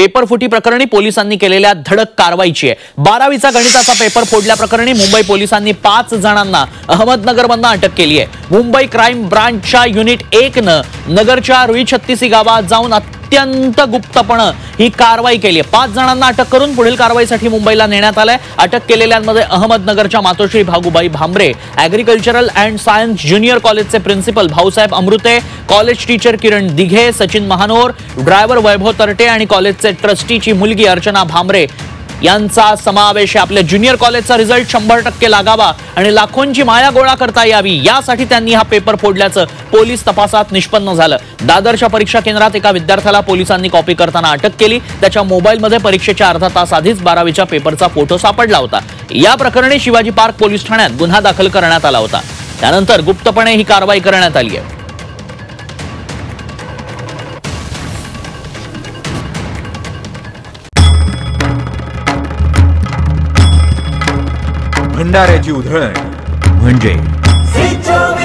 Paper फुटी प्रकरणी पोलिसांनी केलेल्या धडक कारवाईची आहे. 12वीचा गणिताचा पेपर फोडल्याप्रकरणी मुंबई पोलिसांनी 5 जणांना अहमदनगरमधून अटक केली आहे. मुंबई क्राईम ब्रांचच्या युनिट 1 ने नगरच्या रुई 36 गावात जाऊन अत्यंत गुप्तपणे ही कारवाई केली आहे. 5 जणांना अटक करून पुढील कारवाईसाठी मुंबईला नेण्यात आलंय. अटक केलेल्यांमध्ये अहमदनगरच्या Matoshri Bhagubai Bhambare agricultural and science junior कॉलेजचे principal Bhausaheb Amrute, college teacher Kiran Dighe, Sachin Mahanor, driver Vaibhav Tarte आणि कॉलेजचे ट्रस्टीची मुलगी अर्चना भांबरे यांचा समावेश आहे. आपल्या ज्युनियर कॉलेजचा रिझल्ट 100% लागावा आणि लाखोंची माया गोळा करता यावी यासाठी त्यांनी हा पेपर फोडल्याचं पोलीस तपासात निष्पन्न झालं. दादरच्या परीक्षा केंद्रात एका विद्यार्थ्याला पोलिसांनी कॉपी करताना अटक केली. त्याच्या मोबाईलमध्ये परीक्षेच्या अर्धा तास आधीच 12वीच्या पेपरचा फोटो सापडला होता. या प्रकरणी शिवाजी पार्क पोलीस ठाण्यात गुन्हा दाखल करण्यात आला होता. त्यानंतर गुप्तपणे ही कारवाई करण्यात आली आहे. भंडाऱ्याची उधळण म्हणजे